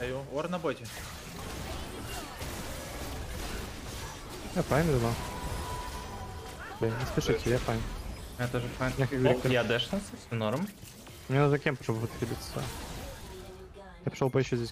Даю. Ор на боте. Я файн взял. Блин, не спешите, я файн. Я тоже файн. Я дэшнулся, все норм. Мне надо кемп, чтобы вытребиться. Я пошел поищу здесь